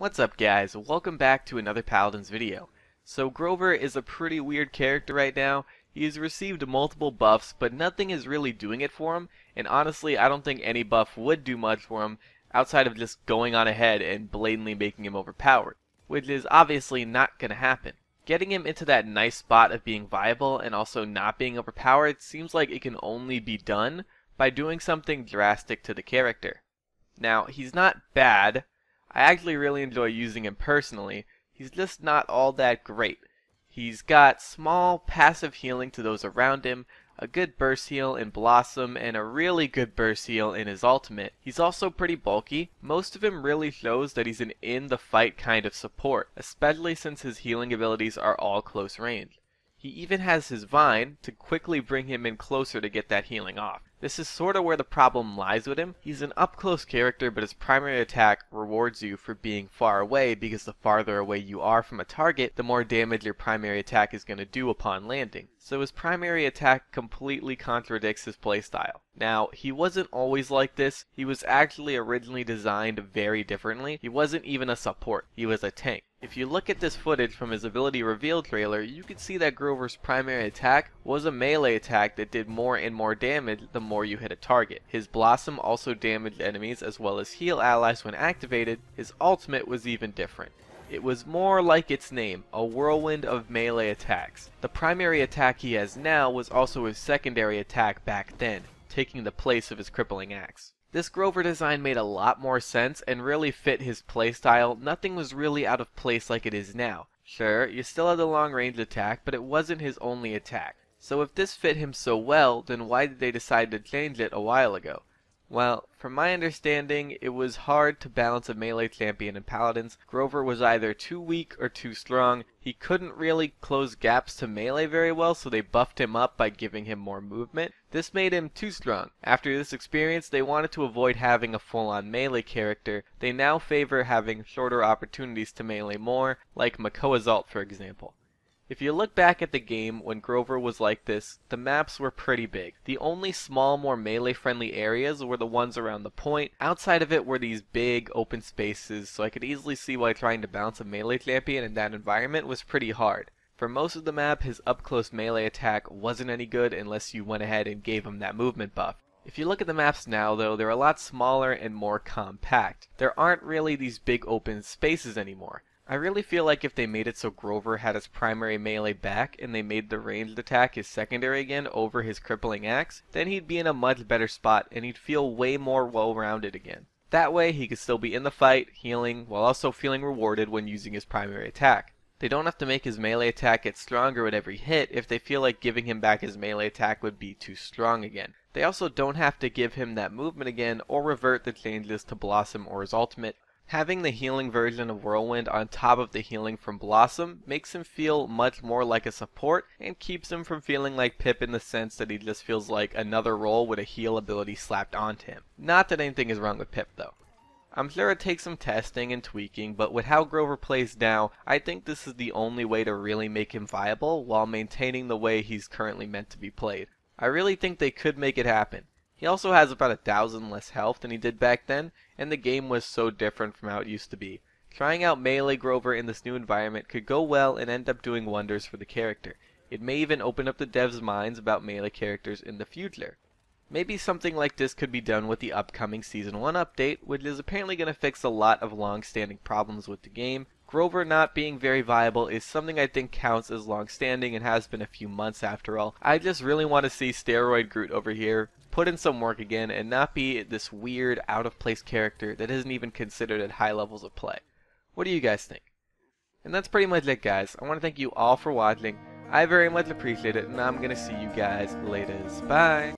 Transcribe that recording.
What's up guys, welcome back to another Paladins video. So Grover is a pretty weird character right now. He has received multiple buffs, but nothing is really doing it for him, and honestly I don't think any buff would do much for him outside of just going on ahead and blatantly making him overpowered, which is obviously not gonna happen. Getting him into that nice spot of being viable and also not being overpowered seems like it can only be done by doing something drastic to the character. Now, he's not bad. I actually really enjoy using him personally. He's just not all that great. He's got small passive healing to those around him, a good burst heal in Blossom, and a really good burst heal in his ultimate. He's also pretty bulky. Most of him really shows that he's an in-the-fight kind of support, especially since his healing abilities are all close range. He even has his Vine to quickly bring him in closer to get that healing off. This is sort of where the problem lies with him. He's an up-close character, but his primary attack rewards you for being far away, because the farther away you are from a target, the more damage your primary attack is going to do upon landing. So his primary attack completely contradicts his playstyle. Now, he wasn't always like this. He was actually originally designed very differently. He wasn't even a support. He was a tank. If you look at this footage from his ability reveal trailer, you can see that Grover's primary attack was a melee attack that did more and more damage the more you hit a target. His Blossom also damaged enemies as well as heal allies when activated. His ultimate was even different. It was more like its name, a whirlwind of melee attacks. The primary attack he has now was also his secondary attack back then, taking the place of his crippling axe. This Grover design made a lot more sense and really fit his playstyle. Nothing was really out of place like it is now. Sure, you still had the long range attack, but it wasn't his only attack. So if this fit him so well, then why did they decide to change it a while ago? Well, from my understanding, it was hard to balance a melee champion in Paladins. Grover was either too weak or too strong. He couldn't really close gaps to melee very well, so they buffed him up by giving him more movement. This made him too strong. After this experience, they wanted to avoid having a full-on melee character. They now favor having shorter opportunities to melee more, like Makoa's ult for example. If you look back at the game when Grover was like this, the maps were pretty big. The only small, more melee-friendly areas were the ones around the point. Outside of it were these big open spaces, so I could easily see why trying to balance a melee champion in that environment was pretty hard. For most of the map, his up-close melee attack wasn't any good unless you went ahead and gave him that movement buff. If you look at the maps now though, they're a lot smaller and more compact. There aren't really these big open spaces anymore. I really feel like if they made it so Grover had his primary melee back and they made the ranged attack his secondary again over his crippling axe, then he'd be in a much better spot and he'd feel way more well-rounded again. That way he could still be in the fight, healing, while also feeling rewarded when using his primary attack. They don't have to make his melee attack get stronger at every hit if they feel like giving him back his melee attack would be too strong again. They also don't have to give him that movement again or revert the changes to Blossom or his ultimate. Having the healing version of Whirlwind on top of the healing from Blossom makes him feel much more like a support and keeps him from feeling like Pip, in the sense that he just feels like another role with a heal ability slapped onto him. Not that anything is wrong with Pip though. I'm sure it takes some testing and tweaking, but with how Grover plays now, I think this is the only way to really make him viable while maintaining the way he's currently meant to be played. I really think they could make it happen. He also has about 1,000 less health than he did back then, and the game was so different from how it used to be. Trying out melee Grover in this new environment could go well and end up doing wonders for the character. It may even open up the devs' minds about melee characters in the future. Maybe something like this could be done with the upcoming Season 1 update, which is apparently going to fix a lot of long-standing problems with the game. Grover not being very viable is something I think counts as long-standing and has been a few months after all. I just really want to see Steroid Groot over here put in some work again and not be this weird, out-of-place character that isn't even considered at high levels of play. What do you guys think? And that's pretty much it guys. I want to thank you all for watching. I very much appreciate it, and I'm going to see you guys later. Bye!